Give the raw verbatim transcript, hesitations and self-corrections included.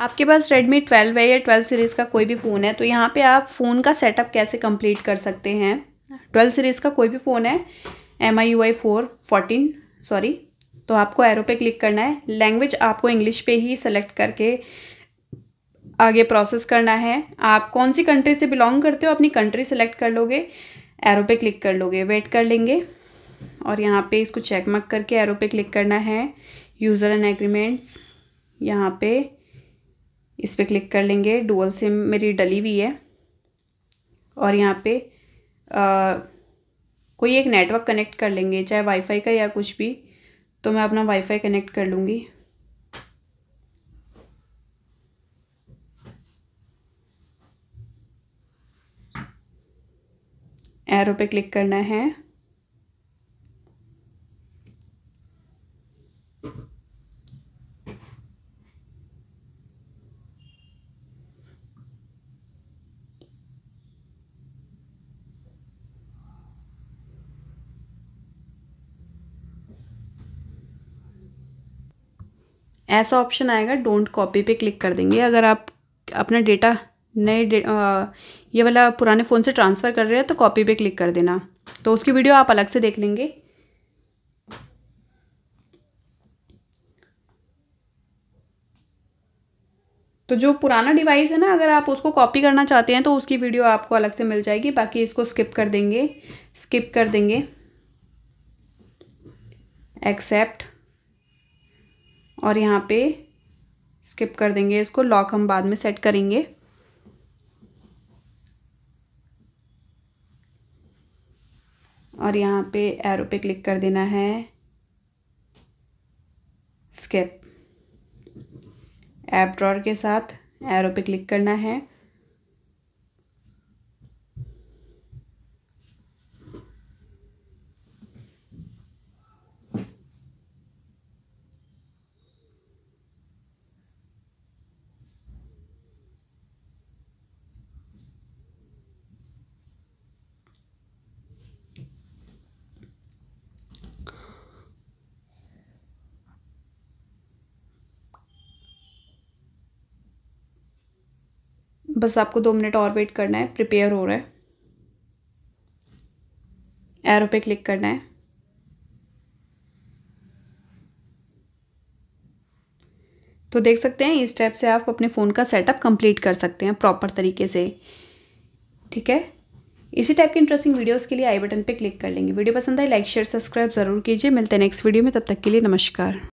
आपके पास Redmi twelve है या ट्वेल्व सीरीज़ का कोई भी फ़ोन है तो यहाँ पे आप फ़ोन का सेटअप कैसे कंप्लीट कर सकते हैं। ट्वेल्व सीरीज़ का कोई भी फ़ोन है M I U I four fourteen sorry तो आपको एरो पे क्लिक करना है। लैंग्वेज आपको इंग्लिश पे ही सेलेक्ट करके आगे प्रोसेस करना है। आप कौन सी कंट्री से बिलोंग करते हो अपनी कंट्री सेलेक्ट कर लोगे, एरो पे क्लिक कर लोगे, वेट कर लेंगे और यहाँ पे इसको चेक मार्क करके एरो पे क्लिक करना है। यूज़र एंड एग्रीमेंट्स यहाँ पे इस पर क्लिक कर लेंगे। डुअल सिम मेरी डली हुई है और यहाँ पे आ, कोई एक नेटवर्क कनेक्ट कर लेंगे, चाहे वाईफाई का या कुछ भी। तो मैं अपना वाईफाई कनेक्ट कर लूँगी। एरो पे क्लिक करना है। ऐसा ऑप्शन आएगा, डोंट कॉपी पे क्लिक कर देंगे। अगर आप अपना डेटा नए डे ये वाला पुराने फ़ोन से ट्रांसफ़र कर रहे हैं तो कॉपी पे क्लिक कर देना, तो उसकी वीडियो आप अलग से देख लेंगे। तो जो पुराना डिवाइस है ना, अगर आप उसको कॉपी करना चाहते हैं तो उसकी वीडियो आपको अलग से मिल जाएगी। बाकी इसको स्किप कर देंगे, स्किप कर देंगे, एक्सेप्ट और यहाँ पे स्किप कर देंगे। इसको लॉक हम बाद में सेट करेंगे। और यहाँ पे एरो पे क्लिक कर देना है, स्किप। ऐप ड्रॉअर के साथ एरो पे क्लिक करना है। बस आपको दो मिनट और वेट करना है, प्रिपेयर हो रहा है। एरो पे क्लिक करना है। तो देख सकते हैं, इस टाइप से आप अपने फ़ोन का सेटअप कंप्लीट कर सकते हैं प्रॉपर तरीके से। ठीक है, इसी टाइप के इंटरेस्टिंग वीडियोस के लिए आई बटन पे क्लिक कर लेंगे। वीडियो पसंद आए लाइक शेयर सब्सक्राइब ज़रूर कीजिए। मिलते हैं नेक्स्ट वीडियो में, तब तक के लिए नमस्कार।